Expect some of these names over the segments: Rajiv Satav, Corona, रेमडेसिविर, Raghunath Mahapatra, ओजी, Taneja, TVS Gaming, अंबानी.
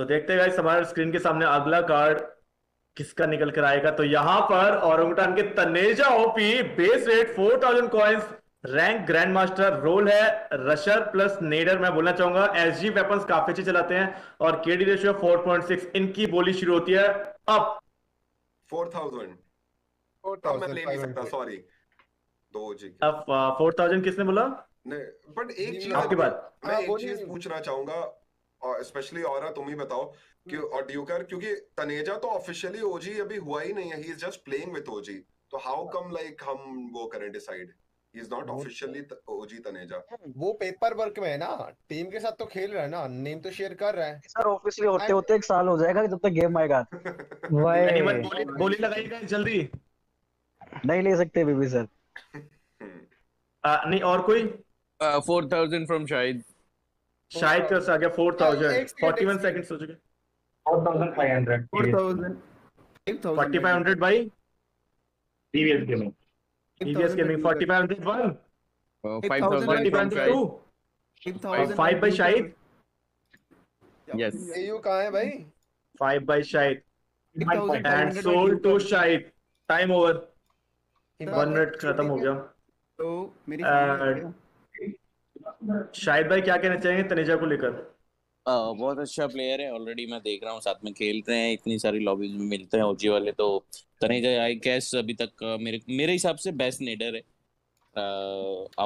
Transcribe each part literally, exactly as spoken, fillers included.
तो देखते हैं गाइस हमारे स्क्रीन के सामने अगला कार्ड किसका निकल कर आएगा। तो यहाँ पर ओरंगुटान के तनेजा ओपी बेस रेट चार हज़ार coins, rank grand master, role है रशर प्लस नेडर। मैं बोलना चाहूंगा एसजी वेपन्स काफी अच्छे चलाते हैं और केडी रेशियो चार पॉइंट सिक्स। इनकी बोली शुरू होती है अब चार हज़ार, मैं ले नहीं सकता सॉरी दो जी अब चार हज़ार किसने बोला नहीं, बट एक चीज आपके बाद मैं एक चीज पूछना चाहूंगा और स्पेशली औरा तुम ही बताओ कि और ड्यूकर, क्योंकि तनेजा तो ऑफिशियली ओजी अभी हुआ ही नहीं है, he is just playing with ओजी, तो हाउ कम लाइक हम वो करें decide, he is not officially ओजी Taneja, वो पेपर वर्क में है ना, टीम के साथ तो खेल रहा है ना, नेम तो शेयर कर रहा है सर, ऑफिशियली होते होते एक साल हो जाएगा जब तक गेम आएगा। भाई गोली गोली लगाइएगा जल्दी, नहीं ले सकते बेबी सर। नहीं और कोई चार हज़ार फ्रॉम शाहिद, शायद कर सा गया चार हज़ार इकतालीस सेकंड हो चुके चार हज़ार पाँच सौ चार हज़ार पैंतालीस सौ भाई टीवीएस गेमिंग टीवीएस गेमिंग पैंतालीस सौ एक पैंतालीस सौ दो पाँच बाय शायद यस एयू कहां है भाई पाँच बाय शायद एंड सोल्ड टू शायद। टाइम ओवर एक मिनट खत्म हो गया। तो मेरी शाहिद भाई क्या कहना चाहेंगे तनेजा को लेकर? uh, बहुत अच्छा प्लेयर है, ऑलरेडी मैं देख रहा हूँ साथ में खेलते हैं, इतनी सारी लॉबीज में मिलते हैं ओजी वाले, तो तनेजा आई गेस अभी तक मेरे मेरे हिसाब से बेस्ट नेडर है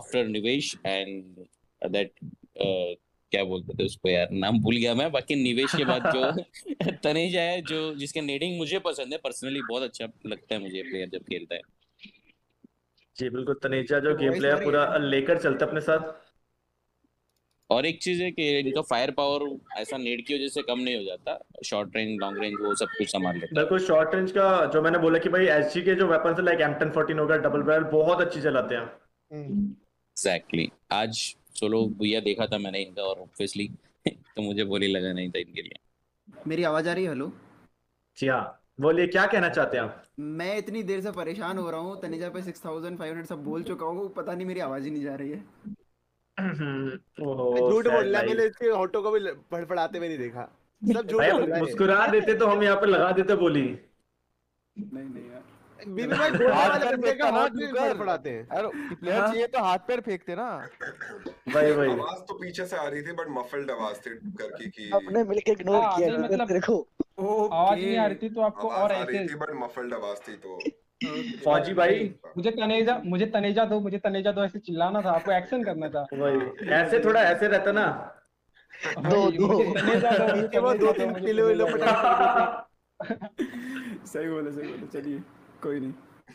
आफ्टर निवेश एंड दैट क्या बोलते थे उसको यार, नाम भूल गया मैं, बाकी निवेश के बाद जो तनेजा है जो जिसके नेडिंग मुझे पसंद है पर्सनली, बहुत अच्छा लगता है मुझे प्लेयर जब खेलता है जी। बिल्कुल तनेजा जो गेम प्ले पूरा लेकर चलता अपने साथ, और एक चीज है कि इनका फायर पावर ऐसा नेट की वजह से कम नहीं हो जाता, शॉर्ट रेंज लॉन्ग रेंज वो सब कुछ संभाल लेता है। देखो शॉर्ट रेंज का जो मैंने बोला कि भाई एसजी के जो वेपन्स है लाइक एमटन चौदह होगा, डबल बैरल बहुत अच्छी चलाते हैं। Exactly exactly. आज सोलो भैया देखा था मैंने इनका और ऑब्वियसली तो मुझे बोली लगा नहीं था इनके लिए। मेरी आवाज आ रही है? हेलो जी हां बोलिए, क्या कहना चाहते हैं आप? मैं इतनी देर से परेशान हो रहा हूं, तनेजा पे पैंसठ सौ सब बोल चुका हूं, पता नहीं मेरी आवाज ही नहीं जा रही है। झूठ बोल रहा, मैंने इसके होटो को भी फड़फड़ाते हुए नहीं देखा, सब झूठ बोल रहा है। मुस्कुरा देते तो हम यहाँ पे लगा देते बोली। नहीं नहीं यार बीबी भाई हाथ पैर फेंका, हाथ फड़फड़ाते हैं यार, प्लेयर चाहिए तो हाथ पैर फेंकते ना भाई। भाई आवाज तो पीछे से आ रही थी बट मफल्ड आवाज थी करके की आपने मिलकर इग्नोर किया, देखो आवाज नहीं आ रही थी तो आपको और ऐसे थी बट मफल्ड आवाज थी। तो फौजी भाई मुझे तनेजा मुझे तनेजा दो मुझे तनेजा दो ऐसे चिल्लाना था आपको, एक्शन करना था भाई, ऐसे थोड़ा ऐसे रहता ना दो दो तनेजा दो वो दो तीन किलो किलो पटा। सही बोले सही बोले, चलिए कोई नहीं।